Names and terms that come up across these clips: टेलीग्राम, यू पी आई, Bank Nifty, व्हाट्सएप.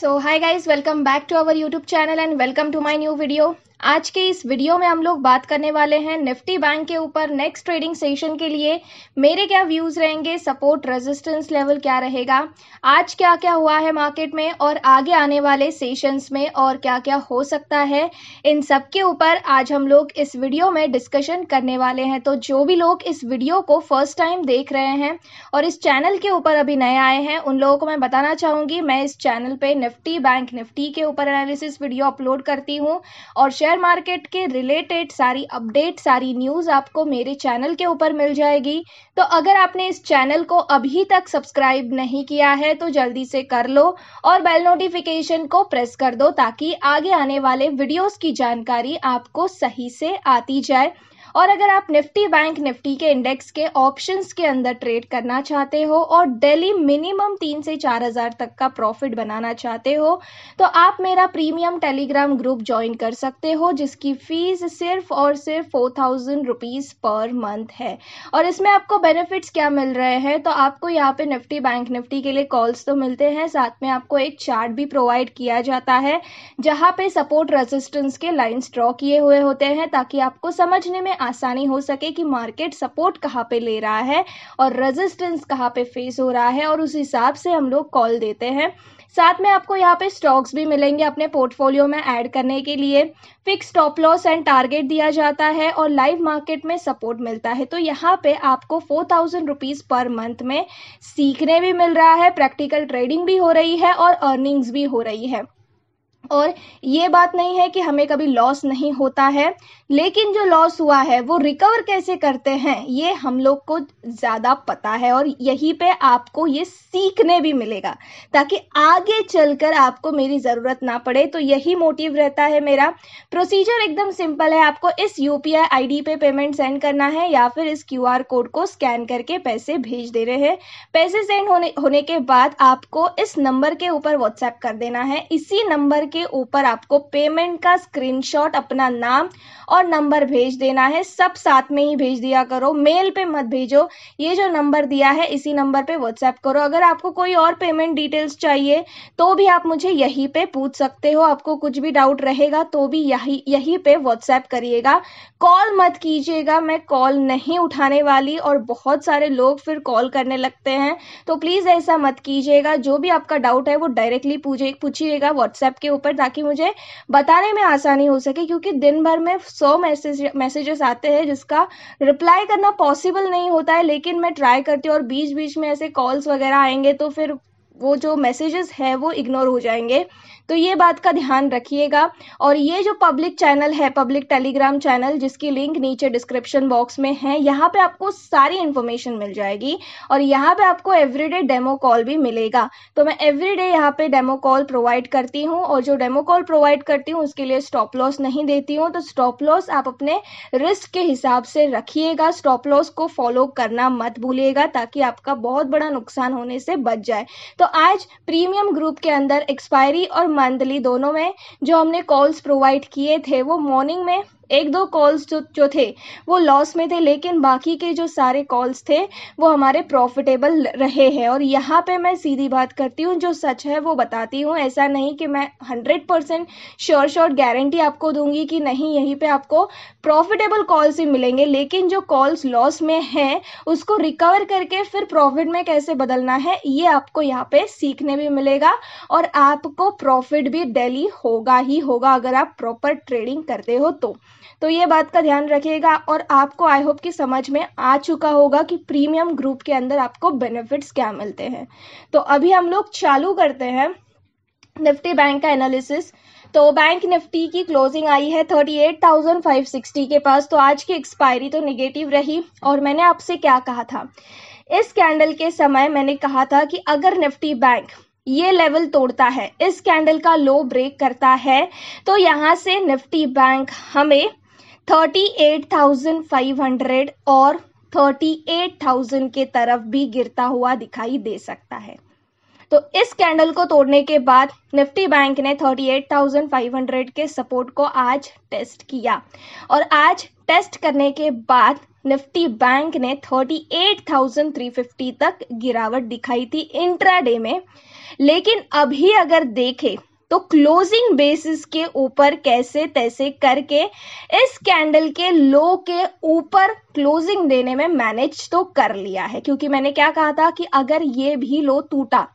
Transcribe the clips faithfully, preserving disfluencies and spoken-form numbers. So hi guys, welcome back to our YouTube channel and welcome to my new video. आज के इस video में हम लोग बात करने वाले हैं निफ्टी बैंक के ऊपर। नेक्स्ट ट्रेडिंग सेशन के लिए मेरे क्या व्यूज रहेंगे, सपोर्ट रेजिस्टेंस लेवल क्या रहेगा, आज क्या क्या हुआ है मार्केट में और आगे आने वाले सेशंस में और क्या क्या हो सकता है, इन सब के ऊपर आज हम लोग इस वीडियो में डिस्कशन करने वाले हैं। तो जो भी लोग इस वीडियो को फर्स्ट टाइम देख रहे हैं और इस चैनल के ऊपर अभी नए आए हैं, उन लोगों को मैं बताना चाहूँगी मैं इस चैनल पर निफ्टी बैंक निफ्टी के ऊपर एनालिसिस वीडियो अपलोड करती हूँ और शेयर मार्केट के रिलेटेड सारी अपडेट, सारी न्यूज आपको मेरे चैनल के ऊपर मिल जाएगी। तो अगर आपने इस चैनल को अभी तक सब्सक्राइब नहीं किया है तो जल्दी से कर लो और बेल नोटिफिकेशन को प्रेस कर दो ताकि आगे आने वाले वीडियोस की जानकारी आपको सही से आती जाए। और अगर आप निफ्टी बैंक निफ्टी के इंडेक्स के ऑप्शंस के अंदर ट्रेड करना चाहते हो और डेली मिनिमम तीन से चार हज़ार तक का प्रॉफिट बनाना चाहते हो तो आप मेरा प्रीमियम टेलीग्राम ग्रुप ज्वाइन कर सकते हो, जिसकी फीस सिर्फ और सिर्फ four thousand rupees per month है। और इसमें आपको बेनिफिट्स क्या मिल रहे हैं, तो आपको यहाँ पे निफ्टी बैंक निफ्टी के लिए कॉल्स तो मिलते हैं, साथ में आपको एक चार्ट भी प्रोवाइड किया जाता है जहाँ पर सपोर्ट रजिस्टेंस के लाइन्स ड्रॉ किए हुए होते हैं ताकि आपको समझने में आसानी हो सके कि मार्केट सपोर्ट कहाँ पे ले रहा है और रेजिस्टेंस कहाँ पे फेस हो रहा है, और उस हिसाब से हम लोग कॉल देते हैं। साथ में आपको यहाँ पे स्टॉक्स भी मिलेंगे अपने पोर्टफोलियो में ऐड करने के लिए, fix stop loss and target दिया जाता है और लाइव मार्केट में सपोर्ट मिलता है। तो यहाँ पे आपको four thousand rupees per month में सीखने भी मिल रहा है, प्रैक्टिकल ट्रेडिंग भी हो रही है और अर्निंग्स भी हो रही है। और ये बात नहीं है कि हमें कभी लॉस नहीं होता है, लेकिन जो लॉस हुआ है वो रिकवर कैसे करते हैं ये हम लोग को ज़्यादा पता है और यहीं पे आपको ये सीखने भी मिलेगा ताकि आगे चलकर आपको मेरी ज़रूरत ना पड़े। तो यही मोटिव रहता है मेरा। प्रोसीजर एकदम सिंपल है, आपको इस यू पी आई I D पे पेमेंट सेंड करना है या फिर इस क्यू आर कोड को स्कैन करके पैसे भेज दे रहे हैं। पैसे सेंड होने होने के बाद आपको इस नंबर के ऊपर व्हाट्सएप कर देना है। इसी नंबर के ऊपर आपको पेमेंट का स्क्रीनशॉट, अपना नाम और नंबर भेज देना है। सब साथ में ही भेज दिया करो, मेल पे मत भेजो। ये जो नंबर दिया है इसी नंबर पे व्हाट्सएप करो। अगर आपको कोई और पेमेंट डिटेल्स चाहिए तो भी आप मुझे यहीं पे पूछ सकते हो। आपको कुछ भी डाउट रहेगा तो भी यही यहीं पे व्हाट्सएप करिएगा, कॉल मत कीजिएगा। मैं कॉल नहीं उठाने वाली और बहुत सारे लोग फिर कॉल करने लगते हैं, तो प्लीज़ ऐसा मत कीजिएगा। जो भी आपका डाउट है वो डायरेक्टली पूछिएगा व्हाट्सएप के ऊपर ताकि मुझे बताने में आसानी हो सके, क्योंकि दिन भर में सौ मैसेज मैसेजेस आते हैं जिसका रिप्लाई करना पॉसिबल नहीं होता है। लेकिन मैं ट्राई करती हूँ और बीच बीच में ऐसे कॉल्स वगैरह आएंगे तो फिर वो जो मैसेजेस है वो इग्नोर हो जाएंगे, तो ये बात का ध्यान रखिएगा। और ये जो पब्लिक चैनल है, पब्लिक टेलीग्राम चैनल, जिसकी लिंक नीचे डिस्क्रिप्शन बॉक्स में है, यहाँ पे आपको सारी इन्फॉर्मेशन मिल जाएगी और यहाँ पे आपको एवरीडे डेमो कॉल भी मिलेगा। तो मैं एवरीडे यहाँ पे डेमो कॉल प्रोवाइड करती हूँ और जो डेमो कॉल प्रोवाइड करती हूँ उसके लिए स्टॉप लॉस नहीं देती हूँ। तो स्टॉप लॉस आप अपने रिस्क के हिसाब से रखिएगा, स्टॉप लॉस को फॉलो करना मत भूलिएगा ताकि आपका बहुत बड़ा नुकसान होने से बच जाए। तो आज प्रीमियम ग्रुप के अंदर एक्सपायरी और मंथली दोनों में जो हमने कॉल्स प्रोवाइड किए थे वो मॉर्निंग में एक दो कॉल्स जो जो थे वो लॉस में थे, लेकिन बाकी के जो सारे कॉल्स थे वो हमारे प्रॉफिटेबल रहे हैं। और यहाँ पे मैं सीधी बात करती हूँ, जो सच है वो बताती हूँ। ऐसा नहीं कि मैं hundred percent sure sure guarantee आपको दूंगी कि नहीं यहीं पे आपको प्रॉफिटेबल कॉल्स ही मिलेंगे, लेकिन जो कॉल्स लॉस में हैं उसको रिकवर करके फिर प्रॉफिट में कैसे बदलना है ये आपको यहाँ पर सीखने भी मिलेगा और आपको प्रॉफिट भी डेली होगा ही होगा अगर आप प्रॉपर ट्रेडिंग करते हो तो। तो ये बात का ध्यान रखिएगा। और आपको आई होप कि समझ में आ चुका होगा कि प्रीमियम ग्रुप के अंदर आपको बेनिफिट्स क्या मिलते हैं। तो अभी हम लोग चालू करते हैं निफ्टी बैंक का एनालिसिस। तो बैंक निफ्टी की क्लोजिंग आई है thirty eight thousand five sixty के पास। तो आज की एक्सपायरी तो निगेटिव रही और मैंने आपसे क्या कहा था, इस कैंडल के समय मैंने कहा था कि अगर निफ्टी बैंक ये लेवल तोड़ता है, इस कैंडल का लो ब्रेक करता है, तो यहाँ से निफ्टी बैंक हमें thirty eight thousand five hundred और थर्टी एट थाउजेंड के तरफ भी गिरता हुआ दिखाई दे सकता है। तो इस कैंडल को तोड़ने के बाद निफ्टी बैंक ने अड़तीस हज़ार पाँच सौ के सपोर्ट को आज टेस्ट किया और आज टेस्ट करने के बाद निफ्टी बैंक ने अड़तीस हज़ार तीन सौ पचास तक गिरावट दिखाई थी इंट्राडे में, लेकिन अभी अगर देखें तो क्लोजिंग बेसिस के ऊपर कैसे तैसे करके इस कैंडल के लो के ऊपर क्लोजिंग देने में मैनेज तो कर लिया है, क्योंकि मैंने क्या कहा था कि अगर ये भी लो टूटा,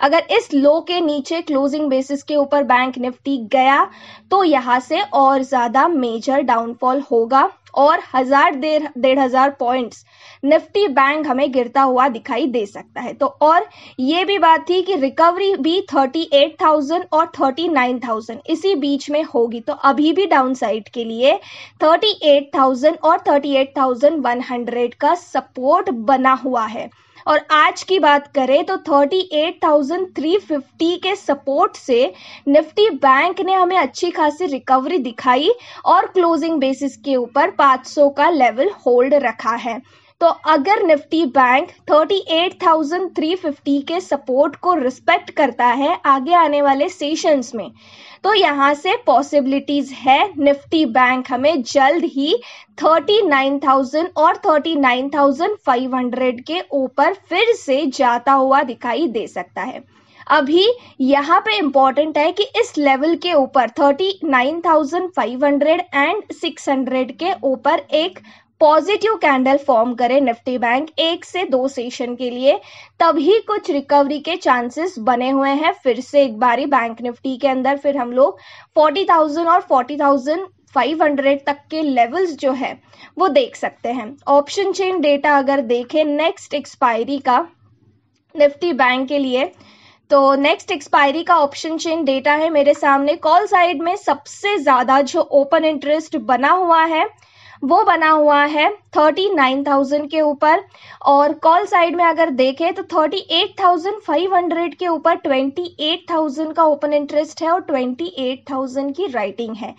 अगर इस लो के नीचे क्लोजिंग बेसिस के ऊपर बैंक निफ्टी गया तो यहाँ से और ज्यादा मेजर डाउनफॉल होगा और हजार डेढ़ डेढ़ हजार पॉइंट्स निफ्टी बैंक हमें गिरता हुआ दिखाई दे सकता है। तो और ये भी बात थी कि रिकवरी भी अड़तीस हज़ार और उनतालीस हज़ार इसी बीच में होगी, तो अभी भी डाउनसाइड के लिए अड़तीस हज़ार और अड़तीस हज़ार एक सौ का सपोर्ट बना हुआ है। और आज की बात करें तो अड़तीस हज़ार तीन सौ पचास के सपोर्ट से निफ्टी बैंक ने हमें अच्छी खासी रिकवरी दिखाई और क्लोजिंग बेसिस के ऊपर पाँच सौ का लेवल होल्ड रखा है। तो अगर निफ्टी बैंक अड़तीस हज़ार तीन सौ पचास के सपोर्ट को रिस्पेक्ट करता है आगे आने वाले सेशंस में, तो यहाँ से पॉसिबिलिटीज है निफ्टी बैंक हमें जल्द ही उनतालीस हज़ार और उनतालीस हज़ार पाँच सौ के ऊपर फिर से जाता हुआ दिखाई दे सकता है। अभी यहाँ पे इम्पॉर्टेंट है कि इस लेवल के ऊपर उनतालीस हज़ार पाँच सौ एंड छह सौ के ऊपर एक पॉजिटिव कैंडल फॉर्म करे निफ्टी बैंक एक से दो सेशन के लिए, तभी कुछ रिकवरी के चांसेस बने हुए हैं फिर से एक बारी बैंक निफ्टी के अंदर। फिर हम लोग चालीस हज़ार और चालीस हज़ार पाँच सौ तक के लेवल्स जो है वो देख सकते हैं। ऑप्शन चेन डेटा अगर देखें नेक्स्ट एक्सपायरी का निफ्टी बैंक के लिए, तो नेक्स्ट एक्सपायरी का ऑप्शन चेन डेटा है मेरे सामने। कॉल साइड में सबसे ज़्यादा जो ओपन इंटरेस्ट बना हुआ है वो बना हुआ है उनतालीस हज़ार के ऊपर, और कॉल साइड में अगर देखें तो अड़तीस हज़ार पाँच सौ के ऊपर अट्ठाईस हज़ार का ओपन इंटरेस्ट है और अट्ठाईस हज़ार की राइटिंग है।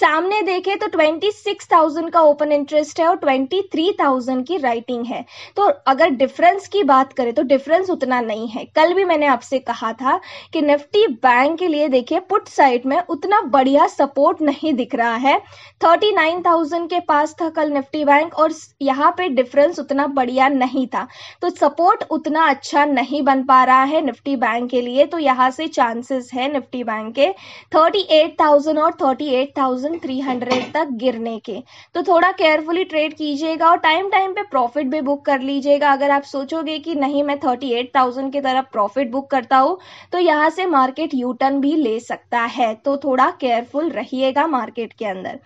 सामने देखें तो छब्बीस हज़ार का ओपन इंटरेस्ट है और तेईस हज़ार की राइटिंग है। तो अगर डिफरेंस की बात करें तो डिफरेंस उतना नहीं है। कल भी मैंने आपसे कहा था कि निफ्टी बैंक के लिए देखिए पुट साइड में उतना बढ़िया सपोर्ट नहीं दिख रहा है, उनतालीस हज़ार के पास था कल निफ्टी बैंक और यहाँ पे डिफरेंस उतना बढ़िया नहीं था, तो सपोर्ट उतना अच्छा नहीं बन पा रहा है निफ्टी बैंक के लिए। तो यहाँ से चांसेस है निफ्टी बैंक के अड़तीस हज़ार और अड़तीस हज़ार तीन सौ तक गिरने के। तो थोड़ा केयरफुली ट्रेड कीजिएगा और टाइम टाइम पे प्रॉफिट भी बुक कर लीजिएगा। अगर आप सोचोगे कि नहीं मैं अड़तीस हज़ार की तरफ प्रॉफिट बुक करता हूँ तो यहाँ से मार्केट यू टर्न भी ले सकता है, तो थोड़ा केयरफुल रहिएगा मार्केट के अंदर।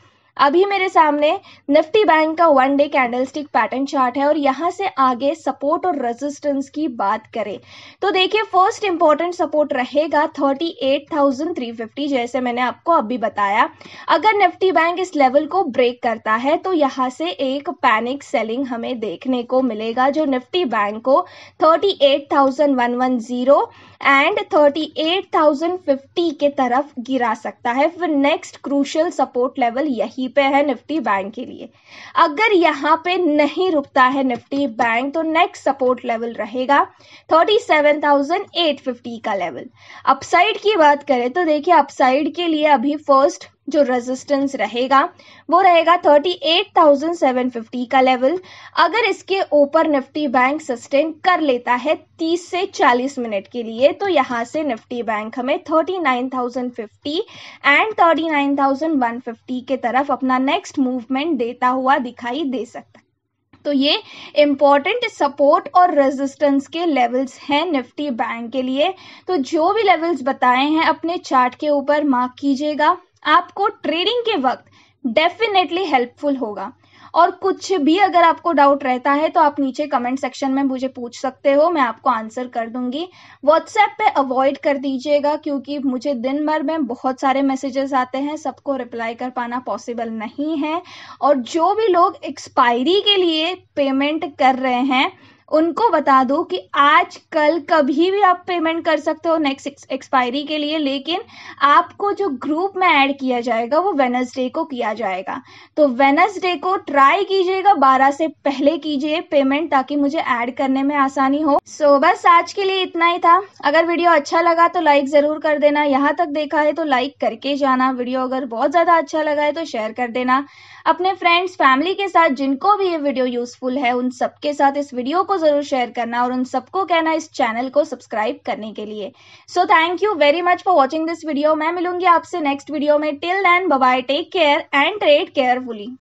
अभी मेरे सामने निफ्टी बैंक का one day candlestick pattern chart है और यहाँ से आगे सपोर्ट और रेजिस्टेंस की बात करें तो देखिए फर्स्ट इंपॉर्टेंट सपोर्ट रहेगा अड़तीस हज़ार तीन सौ पचास, जैसे मैंने आपको अभी बताया। अगर निफ्टी बैंक इस लेवल को ब्रेक करता है तो यहाँ से एक पैनिक सेलिंग हमें देखने को मिलेगा जो निफ्टी बैंक को अड़तीस हज़ार एक सौ दस एंड अड़तीस हज़ार पचास के तरफ गिरा सकता है। फिर नेक्स्ट क्रूशियल सपोर्ट लेवल यही पे है निफ्टी बैंक के लिए। अगर यहाँ पे नहीं रुकता है निफ्टी बैंक तो नेक्स्ट सपोर्ट लेवल रहेगा सैंतीस हज़ार आठ सौ पचास का लेवल। अपसाइड की बात करें तो देखिए अपसाइड के लिए अभी फर्स्ट जो रेजिस्टेंस रहेगा वो रहेगा अड़तीस हज़ार सात सौ पचास का लेवल। अगर इसके ऊपर निफ्टी बैंक सस्टेन कर लेता है तीस से चालीस मिनट के लिए तो यहाँ से निफ्टी बैंक हमें उनतालीस हज़ार पचास एंड उनतालीस हज़ार एक सौ पचास के तरफ अपना नेक्स्ट मूवमेंट देता हुआ दिखाई दे सकता है। तो ये इम्पॉर्टेंट सपोर्ट और रेजिस्टेंस के लेवल्स हैं निफ्टी बैंक के लिए। तो जो भी लेवल्स बताए हैं अपने चार्ट के ऊपर मार्क कीजिएगा, आपको ट्रेडिंग के वक्त डेफिनेटली हेल्पफुल होगा। और कुछ भी अगर आपको डाउट रहता है तो आप नीचे कमेंट सेक्शन में मुझे पूछ सकते हो, मैं आपको आंसर कर दूंगी। व्हाट्सएप पे अवॉइड कर दीजिएगा क्योंकि मुझे दिन भर में बहुत सारे मैसेजेस आते हैं, सबको रिप्लाई कर पाना पॉसिबल नहीं है। और जो भी लोग एक्सपायरी के लिए पेमेंट कर रहे हैं उनको बता दो कि आज कल कभी भी आप पेमेंट कर सकते हो नेक्स्ट एक्सपायरी के लिए, लेकिन आपको जो ग्रुप में ऐड किया जाएगा वो वेडनेसडे को किया जाएगा। तो वेडनेसडे को ट्राई कीजिएगा, बारह से पहले कीजिए पेमेंट ताकि मुझे ऐड करने में आसानी हो। सो so, बस आज के लिए इतना ही था। अगर वीडियो अच्छा लगा तो लाइक जरूर कर देना, यहाँ तक देखा है तो लाइक करके जाना। वीडियो अगर बहुत ज़्यादा अच्छा लगा है तो शेयर कर देना अपने फ्रेंड्स फैमिली के साथ, जिनको भी ये वीडियो यूजफुल है उन सबके साथ इस वीडियो को जरूर शेयर करना और उन सबको कहना इस चैनल को सब्सक्राइब करने के लिए। So thank you very much for watching this video. मैं मिलूंगी आपसे नेक्स्ट वीडियो में। Till then bye bye, take care and trade carefully.